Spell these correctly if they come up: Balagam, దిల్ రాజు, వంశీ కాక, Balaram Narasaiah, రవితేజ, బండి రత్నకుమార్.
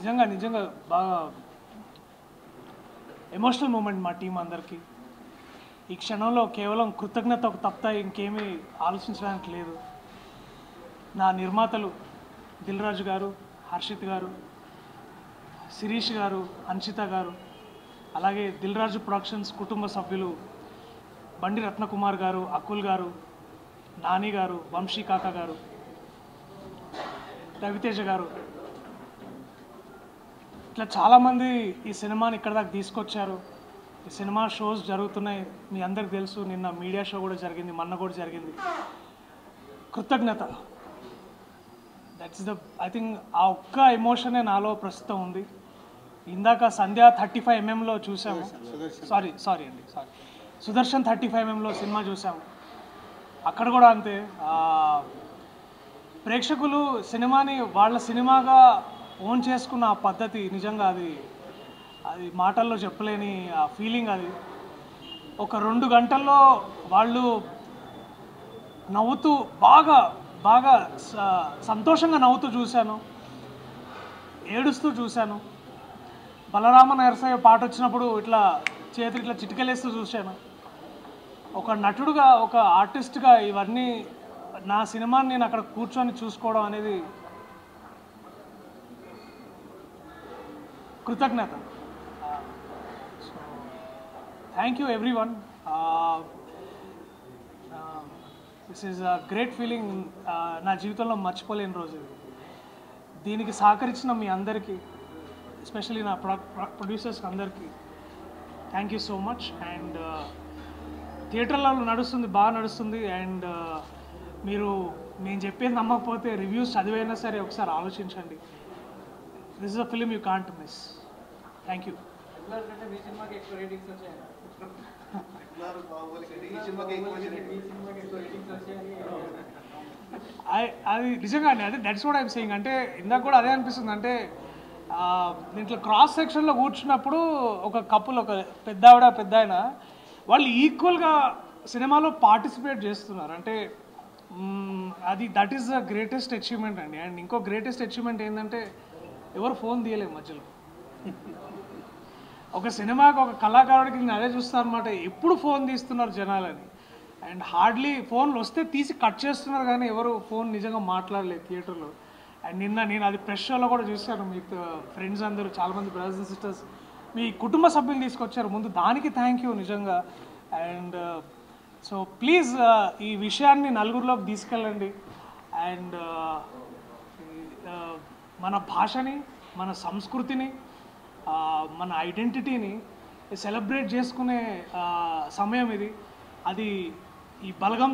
నిజంగా నిజంగా బాగా ఎమోషనల్ మూమెంట్ మా టీం అందరికీ. ఈ క్షణంలో కేవలం కృతజ్ఞత ఒక తప్ప ఇంకేమీ ఆలోచించడానికి లేదు. నా నిర్మాతలు దిల్ రాజు గారు, హర్షిత్ గారు, శిరీష్ గారు, అన్షిత గారు, అలాగే దిల్ రాజు ప్రొడక్షన్స్ కుటుంబ సభ్యులు బండి రత్నకుమార్ గారు, అకుల్ గారు, నాని గారు, వంశీ కాక గారు, రవితేజ గారు, ఇట్లా చాలామంది ఈ సినిమాని ఇక్కడ దాకా తీసుకొచ్చారు. ఈ సినిమా షోస్ జరుగుతున్నాయి, మీ అందరికి తెలుసు. నిన్న మీడియా షో కూడా జరిగింది, మొన్న కూడా జరిగింది. కృతజ్ఞత, దట్స్ ద ఐ థింక్ ఆ ఒక్క ఎమోషనే నాలో ప్రస్తుతం ఉంది. ఇందాక సంధ్య 35mm చూసాము, సారీ సుదర్శన్ 35mm సినిమా చూసాము. అక్కడ కూడా అంతే, ప్రేక్షకులు సినిమాని వాళ్ళ సినిమాగా ఓన్ చేసుకున్న ఆ పద్ధతి, నిజంగా అది అది మాటల్లో చెప్పలేని ఆ ఫీలింగ్. అది ఒక 2 గంటల్లో వాళ్ళు నవ్వుతూ బాగా బాగా సంతోషంగా నవ్వుతూ చూశాను, ఏడుస్తూ చూశాను. బలరామ నరసయ్య పాట వచ్చినప్పుడు ఇట్లా చేతులు ఇట్లా చిటికలేస్తూ చూశాను. ఒక నటుడుగా, ఒక ఆర్టిస్ట్గా ఇవన్నీ, నా సినిమాని నేను అక్కడ కూర్చొని చూసుకోవడం అనేది కృతజ్ఞత. Thank you everyone. This is a great feeling. నా జీవితంలో మర్చిపోలేని రోజు ఇది. దీనికి సహకరించిన మీ అందరికీ, ఎస్పెషలీ నా ప్రొడ్యూసర్స్కి అందరికీ thank you so much. And థియేటర్లో నడుస్తుంది, బాగా నడుస్తుంది. అండ్ మీరు నేను చెప్పేది నమ్మకపోతే రివ్యూస్ చదివైనా సరే ఒకసారి ఆలోచించండి. This is a film you can't miss. Thank you. అది నిజంగా అండి, అదే దట్స్ వాట్ ఐఎమ్ సెయింగ్. అంటే ఇందాక కూడా అదే అనిపిస్తుంది. అంటే దీంట్లో క్రాస్ సెక్షన్లో కూర్చున్నప్పుడు ఒక కపుల్, ఒక పెద్దావిడ పెద్ద ఆయన, వాళ్ళు ఈక్వల్గా సినిమాలో పార్టిసిపేట్ చేస్తున్నారు. అంటే అది that is the greatest achievement అండి. అండ్ ఇంకో గ్రేటెస్ట్ అచీవ్మెంట్ ఏంటంటే ఎవరు ఫోన్ తీయలేము మధ్యలో. ఒక సినిమాకి, ఒక కళాకారుడికి నేను అదే చూస్తాను అనమాట, ఎప్పుడు ఫోన్ తీస్తున్నారు జనాలని. అండ్ హార్డ్లీ ఫోన్లు వస్తే తీసి కట్ చేస్తున్నారు, కానీ ఎవరు ఫోన్ నిజంగా మాట్లాడలేదు థియేటర్లో. అండ్ నిన్న నేను అది ప్రెస్ షోలో కూడా చూశాను. మీ ఫ్రెండ్స్ అందరూ, చాలామంది బ్రదర్స్ అండ్ సిస్టర్స్, మీ కుటుంబ సభ్యులు తీసుకొచ్చారు. ముందు దానికి థ్యాంక్ యూ నిజంగా. అండ్ సో ప్లీజ్ ఈ విషయాన్ని నలుగురిలోకి తీసుకెళ్ళండి. అండ్ మన భాషని, మన సంస్కృతిని, మన ఐడెంటిటీని సెలబ్రేట్ చేసుకునే సమయం ఇది. అది ఈ బలగం